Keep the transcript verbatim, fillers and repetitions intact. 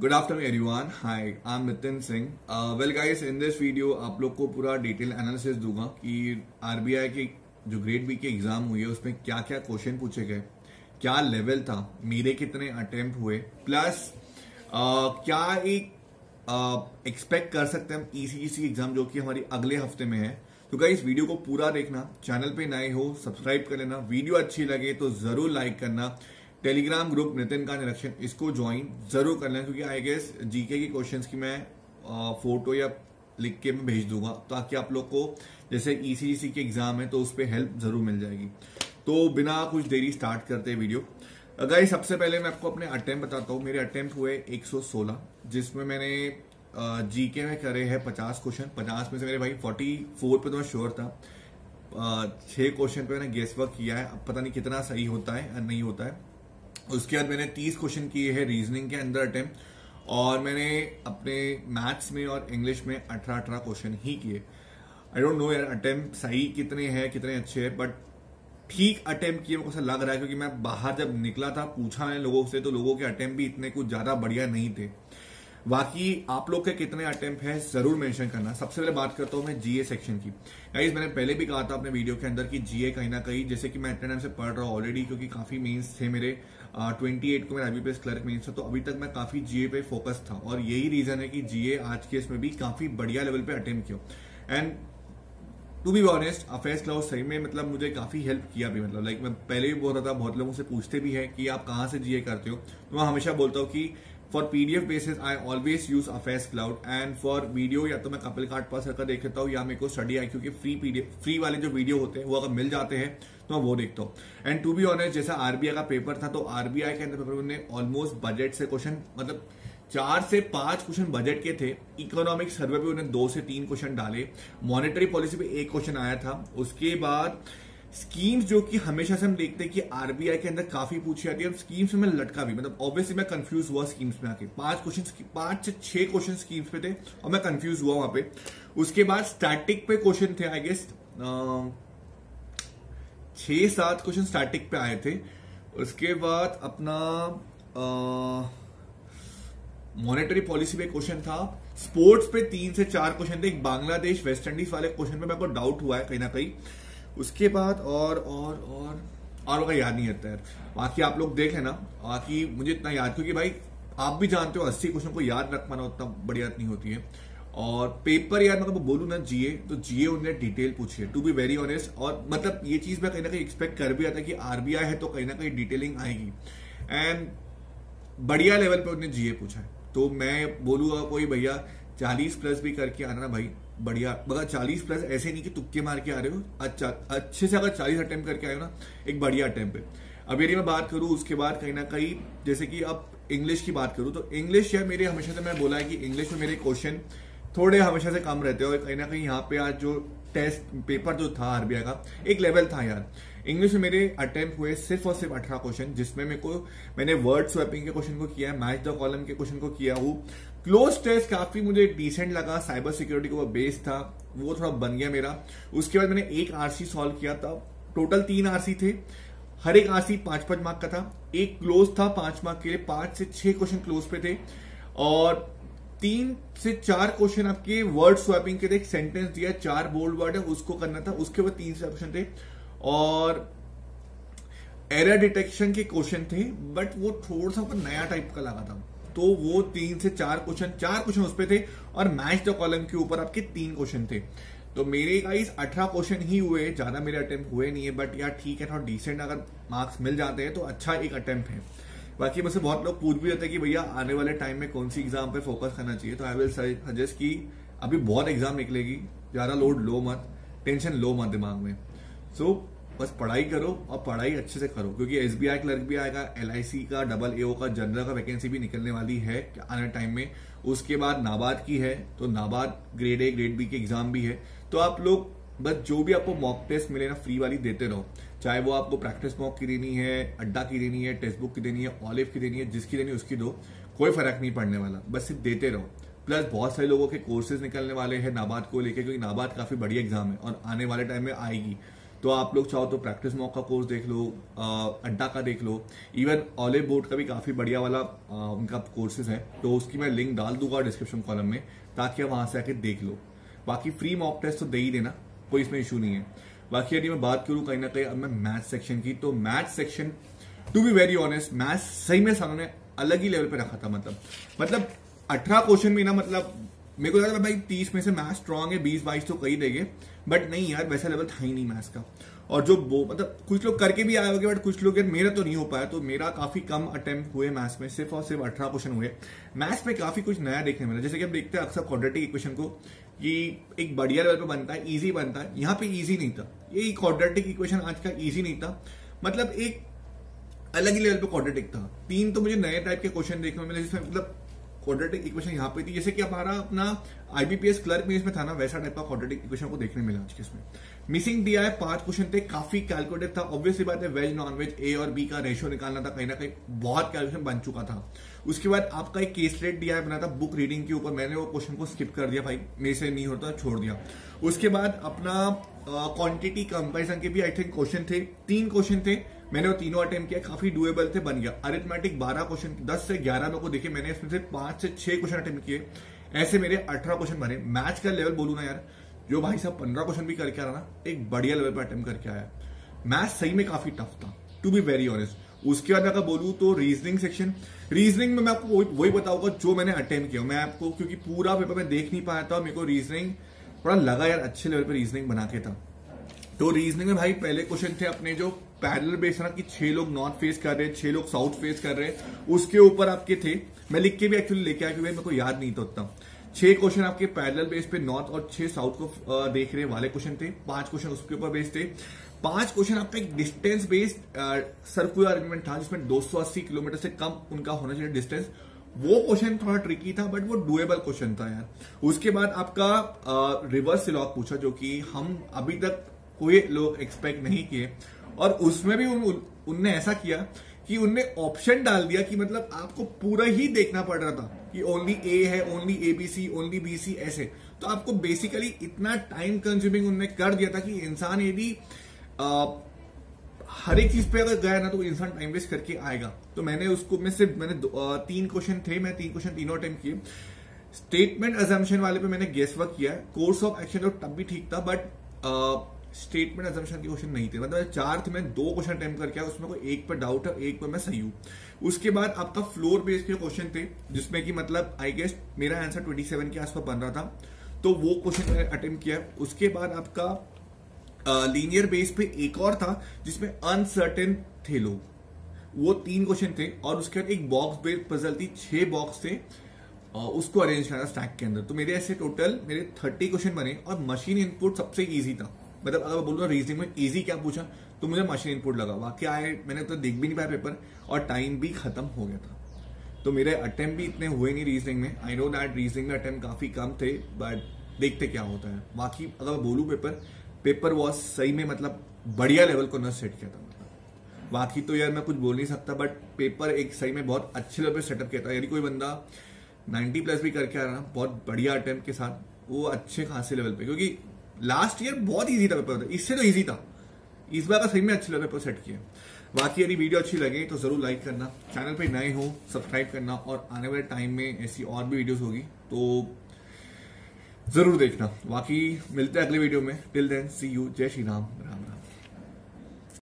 Good afternoon everyone, hi I am Nitin Singh. Well guys, in this video आप लोग को पूरा डिटेल एनालिसिस दूंगा कि आरबीआई के जो ग्रेड बी के एग्जाम हुए उसमें क्या क्या क्वेश्चन पूछे गए, क्या लेवल था, मेरे कितने अटेम्प्ट हुए, प्लस uh, क्या एक एक्सपेक्ट uh, कर सकते हैं हम ईसीजीसी एग्जाम जो कि हमारी अगले हफ्ते में है। तो गाइस वीडियो को पूरा देखना, चैनल पे नए हो सब्सक्राइब कर लेना, वीडियो अच्छी लगे तो जरूर लाइक करना, टेलीग्राम ग्रुप नितिन का निरीक्षण इसको ज्वाइन जरूर करना क्योंकि आई गेस जीके के क्वेश्चंस की मैं आ, फोटो या लिख के मैं भेज दूंगा ताकि आप लोग को जैसे ईसीजीसी के एग्जाम है तो उस पर हेल्प जरूर मिल जाएगी। तो बिना कुछ देरी स्टार्ट करते हैं वीडियो। अगर सबसे पहले मैं आपको अपने अटेम्प्ट बताता हूँ। मेरे अटेम्प्ट हुए एक सौ सोलह, जिसमें मैंने जीके में करे है पचास क्वेश्चन। पचास में से मेरे भाई फोर्टी फोर पे तो मैं श्योर था, छः क्वेश्चन पे मैंने गेस वर्क किया है, अब पता नहीं कितना सही होता है या नहीं होता है। उसके बाद मैंने तीस क्वेश्चन किए हैं रीजनिंग के अंदर अटेम्प्ट, और मैंने अपने मैथ्स में और इंग्लिश में अठारह अठारह क्वेश्चन ही किए। आई डोंट नो यार अटेम्प्ट सही कितने हैं, कितने अच्छे हैं, बट ठीक अटेम्प्ट किए मेरे को ऐसा लग रहा है क्योंकि मैं बाहर जब निकला था पूछा मैंने लोगों से तो लोगों के अटेम्प्ट भी इतने कुछ ज्यादा बढ़िया नहीं थे। बाकी आप लोग के कितने अटेम्प्ट है जरूर मेंशन करना। सबसे पहले बात करता हूँ मैं जीए सेक्शन की। गाइस मैंने पहले भी कहा था अपने वीडियो के अंदर कि जीए कहीं ना कहीं, जैसे कि मैं इतने टाइम से पढ़ रहा हूँ ऑलरेडी क्योंकि काफी मेंस थे मेरे, ट्वेंटी एट को मेरा आईबीपीएस क्लर्क मेंस था, तो अभी तक मैं काफी जीए पे फोकस था और यही रीजन है कि जीए आज के इसमें भी काफी बढ़िया लेवल पे अटेम्प्ट किया। And to be honest affairs cloud सही में मतलब मुझे काफी हेल्प किया भी, मतलब लाइक मैं पहले भी बोल रहा था, बहुत लोगों से पूछते भी है कि आप कहाँ से जीए करते हो, तो मैं हमेशा बोलता हूँ कि for PDF basis I always use affairs cloud and for video या तो मैं कपिल कार्ड पर सरकार देख लेता हूँ या मेरे को स्टडी आई क्योंकि फ्री पीडीएफ फ्री वाले जो वीडियो होते हैं वो अगर मिल जाते हैं तो मैं वो देखता हूँ। एंड टू बी ऑनेस्ट जैसा आरबीआई का पेपर था तो आरबीआई के अंदर पेपर ने ऑलमोस्ट बजट से क्वेश्चन, मतलब चार से पांच क्वेश्चन बजट के थे। इकोनॉमिक सर्वे पे उन्हें दो से तीन क्वेश्चन डाले, मॉनेटरी पॉलिसी पे एक क्वेश्चन आया था। उसके बाद स्कीम्स जो कि हमेशा से हम देखते हैं कि आरबीआई के अंदर काफी पूछी जाती है, स्कीम्स में लटका भी, मतलब ऑब्वियसली मैं कंफ्यूज हुआ स्कीम्स में आके, पांच क्वेश्चन पांच से छह क्वेश्चन स्कीम्स पे थे और मैं कंफ्यूज हुआ वहां पे। उसके बाद स्टैटिक पे क्वेश्चन थे आई गेस छह सात क्वेश्चन स्टैटिक पे आए थे। उसके बाद अपना मॉनेटरी पॉलिसी पे क्वेश्चन था, स्पोर्ट्स पे तीन से चार क्वेश्चन थे, एक बांग्लादेश वेस्ट इंडीज वाले क्वेश्चन पे मेरे को डाउट हुआ है कहीं ना कहीं। उसके बाद और और और और का याद नहीं रहता है, बाकी आप लोग देख लेना। बाकी मुझे इतना याद क्योंकि भाई आप भी जानते हो अस्सी क्वेश्चन को याद रख पाना उतना बढ़िया नहीं होती है। और पेपर यार मतलब बोलूँ ना जीए तो जीए उनने डिटेल पूछी है टू बी वेरी ऑनेस्ट, और मतलब ये चीज मैं कहीं ना कहीं एक्सपेक्ट कर भी रहा था कि आरबीआई है तो कहीं ना कहीं डिटेलिंग आएगी। एंड बढ़िया लेवल पे उन्होंने जीए पूछा है तो मैं बोलूँगा कोई भैया चालीस प्लस भी करके आना भाई, बढ़िया। मगर चालीस प्लस ऐसे नहीं कि तुक्के मार के आ रहे हो, अच्छा अच्छे से अगर चालीस अटेम्प्ट करके आए हो ना एक बढ़िया अटेम्प्ट है। अब यदि मैं बात करूँ उसके बाद कहीं ना कहीं जैसे कि अब इंग्लिश की बात करूँ तो इंग्लिश यार मेरे हमेशा से मैं बोला है कि इंग्लिश में मेरे क्वेश्चन थोड़े हमेशा से कम रहते हैं और कहीं ना कहीं यहाँ पे आज जो टेस्ट पेपर जो था आरबीआई का एक लेवल था यार। इंग्लिश में मेरे अटेम्प्ट हुए सिर्फ और सिर्फ अठारह क्वेश्चन, जिसमें मेरे को मैंने वर्ड स्वैपिंग के क्वेश्चन को किया है, मैच द कॉलम के क्वेश्चन को किया हूँ। क्लोज टेस्ट काफी मुझे डिसेंट लगा, साइबर सिक्योरिटी का बेस था वो थोड़ा बन गया मेरा। उसके बाद मैंने एक आरसी सॉल्व किया था, टोटल तीन आरसी थे, हर एक आरसी पांच पांच मार्क का था, एक क्लोज था पांच मार्क के लिए, पांच से छह क्वेश्चन क्लोज पे थे और तीन से चार क्वेश्चन आपके वर्ड स्वैपिंग के थे। एक सेंटेंस दिया चार बोल्ड वर्ड है उसको करना था, उसके बाद तीन से क्वेश्चन थे और एरर डिटेक्शन के क्वेश्चन थे, बट वो थोड़ा सा नया टाइप का लगा था तो वो तीन से चार क्वेश्चन चार क्वेश्चन उस पे थे और मैच द कॉलम के ऊपर आपके तीन क्वेश्चन थे। तो मेरे गाइस अठारह क्वेश्चन ही हुए, ज्यादा मेरे अटेम्प्ट हुए नहीं है, बट यार ठीक है थोड़ा डिसेंट अगर मार्क्स मिल जाते हैं तो अच्छा एक अटेम्प्ट है। बाकी मुझसे बहुत लोग पूछ भी रहते हैं कि भैया आने वाले टाइम में कौन सी एग्जाम पे फोकस करना चाहिए, तो आई विल सजेस्ट कि अभी बहुत एग्जाम निकलेगी, ज्यादा लोड लो मत, टेंशन लो मत दिमाग में, सो बस पढ़ाई करो और पढ़ाई अच्छे से करो क्योंकि एसबीआई क्लर्क भी आएगा, एलआईसी का, डबल एओ का, जनरल का वैकेंसी भी निकलने वाली है आने टाइम में। उसके बाद नाबार्ड की है तो NABARD grade A grade B के एग्जाम भी है, तो आप लोग बस जो भी आपको मॉक टेस्ट मिले ना फ्री वाली देते रहो, चाहे वो आपको प्रैक्टिस मॉक की देनी है, अड्डा की देनी है, टेक्स्ट बुक की देनी है, ऑलिव की देनी है, जिसकी देनी है उसकी दो, कोई फर्क नहीं पड़ने वाला, बस सिर्फ देते रहो। प्लस बहुत सारे लोगों के कोर्सेज निकलने वाले हैं नाबार्ड को लेकर क्योंकि नाबार्ड काफी बढ़िया एग्जाम है और आने वाले टाइम में आएगी, तो आप लोग चाहो तो प्रैक्टिस मॉक का कोर्स देख लो, अड्डा का देख लो, इवन ओलिवबोर्ड का भी काफी बढ़िया वाला आ, उनका कोर्सेज है, तो उसकी मैं लिंक डाल दूंगा डिस्क्रिप्शन कॉलम में ताकि आप वहां से आके देख लो। बाकी फ्री मॉक टेस्ट तो दे ही देना, कोई इसमें इशू नहीं है। बाकी यदि मैं बात करूं कहीं ना कहीं अब मैं मैथ सेक्शन की, तो math section to be very honest math सही में सामने अलग ही लेवल पे रखा था। मतलब मतलब अठारह क्वेश्चन में ना, मतलब मेरे को लगा था भाई तीस में से मैथ स्ट्रांग है, बीस बाईस तो कहीं देंगे, बट नहीं यार वैसा लेवल था ही नहीं मैथ्स का। और जो वो मतलब कुछ लोग करके भी आए होंगे बट कुछ लोग, यार मेरा तो नहीं हो पाया, तो मेरा काफी कम अटेम्प्ट हुए मैथ्स में, सिर्फ और सिर्फ अठारह क्वेश्चन हुए। मैथ्स में काफी कुछ नया देखने मिला, जैसे कि हम देखते हैं अक्सर क्वाड्रेटिक इक्वेशन को कि एक बढ़िया लेवल पे बनता है, ईजी बनता है, यहाँ पे ईजी नहीं था, ये क्वाड्रेटिक इक्वेशन आज का ईजी नहीं था, मतलब एक अलग ही लेवल पे क्वाड्रेटिक था। तीन तो मुझे नए टाइप के क्वेश्चन देखने मिले जिसमें मतलब क्वाड्रेटिक इक्वेशन यहाँ पे थी, जैसे कि हमारा अपना आईबीपीएस क्लर्क में इसमें था ना, वैसा टाइप का क्वाड्रेटिक इक्वेशन को देखने मिला आज के इसमें। मिसिंग दिया है पांच क्वेश्चन थे, काफी कैलकुलेटिव था, ऑब्वियसली बात है वेज नॉन वेज ए और बी का रेशियो निकालना था, कहीं ना कहीं बहुत कैलकुलेशन बन चुका था। उसके बाद आपका एक केस स्टडी दिया है बना था बुक रीडिंग के ऊपर, मैंने वो क्वेश्चन को स्किप कर दिया, भाई मेरे से नहीं होता, छोड़ दिया। उसके बाद अपना क्वांटिटी कंपेरिजन के भी आई थिंक क्वेश्चन थे, तीन क्वेश्चन थे, मैंने वो तीनों अटेम्प्ट किया, काफी डुएबल थे, बन गया। अरिथमेटिक बारह क्वेश्चन, दस से ग्यारह मेरे को देखे, मैंने इसमें से पांच से छह क्वेश्चन अटेम्प्ट किए, ऐसे मेरे अठारह क्वेश्चन बने। मैथ्स का लेवल बोलू ना यार, जो भाई साहब पंद्रह क्वेश्चन भी करके आ रहा ना, एक बढ़िया लेवल पर अटेम्प्ट करके आया। मैथ्स सही में काफी टफ था टू बी वेरी ऑनेस्ट। उसके बाद अगर बोलू तो रीजनिंग सेक्शन, रीजनिंग में मैं आपको वही बताऊंगा जो मैंने अटेम्प्ट किया, मैं आपको क्योंकि पूरा पेपर में देख नहीं पाया था, मेरे को रीजनिंग थोड़ा लगा यार अच्छे लेवल पर रीजनिंग बना के था। तो रीजनिंग में भाई पहले क्वेश्चन थे अपने जो पैरेलल बेस था कि छह लोग नॉर्थ फेस कर रहे हैं, छह लोग साउथ फेस कर रहे हैं, उसके ऊपर आपके थे, मैं लिख के भी एक्चुअली लेके आया क्योंकि मेरे को याद नहीं था उतना। छह क्वेश्चन आपके पैरेलल बेस पे नॉर्थ और छह साउथ को देख रहे वाले क्वेश्चन थे, पांच क्वेश्चन उसके ऊपर बेस्ड थे, पांच क्वेश्चन आपका एक डिस्टेंस बेस्ड सर्कुलर आर्ग्यूमेंट था जिसमें दो सौ अस्सी किलोमीटर से कम उनका होना चाहिए डिस्टेंस, वो क्वेश्चन थोड़ा ट्रिकी था बट वो डुएबल क्वेश्चन था यार। उसके बाद आपका रिवर्स सिलॉग पूछा जो कि हम अभी तक कोई लोग एक्सपेक्ट नहीं किए, और उसमें भी उन, उन, उनने ऐसा किया कि उनने ऑप्शन डाल दिया कि मतलब आपको पूरा ही देखना पड़ रहा था कि ओनली ए है, only A B C, only B C, ऐसे। तो आपको बेसिकली इतना टाइम कंज्यूमिंग उनने कर दिया था कि इंसान यदि हर एक चीज पे अगर गया ना तो इंसान टाइम वेस्ट करके आएगा। तो मैंने उसको मैं सिर्फ मैंने आ, तीन क्वेश्चन थे, मैं तीन क्वेश्चन तीनों अटेम्प्ट किए। स्टेटमेंट असम्पशन वाले पे मैंने गेस वर्क किया, कोर्स ऑफ एक्शन तो तब भी ठीक था बट स्टेटमेंट अजम्पशन के क्वेश्चन नहीं थे, मतलब चार थे, मैं दो क्वेश्चन अटेम्प्ट करके आया, उसमें कोई एक पर डाउट है, एक पर मैं सही हूं। उसके बाद आपका फ्लोर बेस्ड के क्वेश्चन थे जिसमें कि मतलब आई गेस मेरा आंसर सत्ताईस के आसपास बन रहा था, तो वो क्वेश्चन मैंने अटेम्प्ट किया। उसके बाद आपका लीनियर बेस पे एक और था जिसमें अनसर्टेन थे लोग, वो तीन क्वेश्चन थे। और उसके बाद एक बॉक्स बेस्ड पजल थी, छह बॉक्स थे, उसको अरेंज करना स्टैक के अंदर। तो मेरे ऐसे टोटल मेरे तीस क्वेश्चन बने, और मशीन इनपुट सबसे ईजी था, मतलब अगर बोलूँ रीजनिंग में इजी क्या पूछा तो मुझे मशीन इनपुट लगा, वाकई आए मैंने तो देख भी नहीं पाया पेपर और टाइम भी खत्म हो गया था। तो मेरे अटेम्प्ट भी इतने हुए नहीं रीजनिंग में, आई नो दैट रीजनिंग में अटेम्प्ट काफी कम थे बट देखते क्या होता है। बाकी अगर मैं बोलूँ पेपर पेपर वॉज सही में मतलब बढ़िया लेवल को न सेट किया था, मतलब बाकी तो यार मैं कुछ बोल नहीं सकता, बट पेपर एक सही में बहुत अच्छे लेवल पर सेटअप किया था। यदि कोई बंदा नाइन्टी प्लस भी करके आ रहा बहुत बढ़िया अटेम्प्ट के साथ, वो अच्छे खासे लेवल पे, क्योंकि लास्ट ईयर बहुत इजी था पेपर, इससे तो इजी था, इस बार का सही में अच्छे लेवल पेपर सेट किया। बाकी यदि वीडियो अच्छी लगे तो जरूर लाइक करना, चैनल पे नए हो सब्सक्राइब करना, और आने वाले टाइम में ऐसी और भी वीडियोस होगी तो जरूर देखना। बाकी मिलते हैं अगले वीडियो में, टिल देन सी यू, जय श्री राम राम।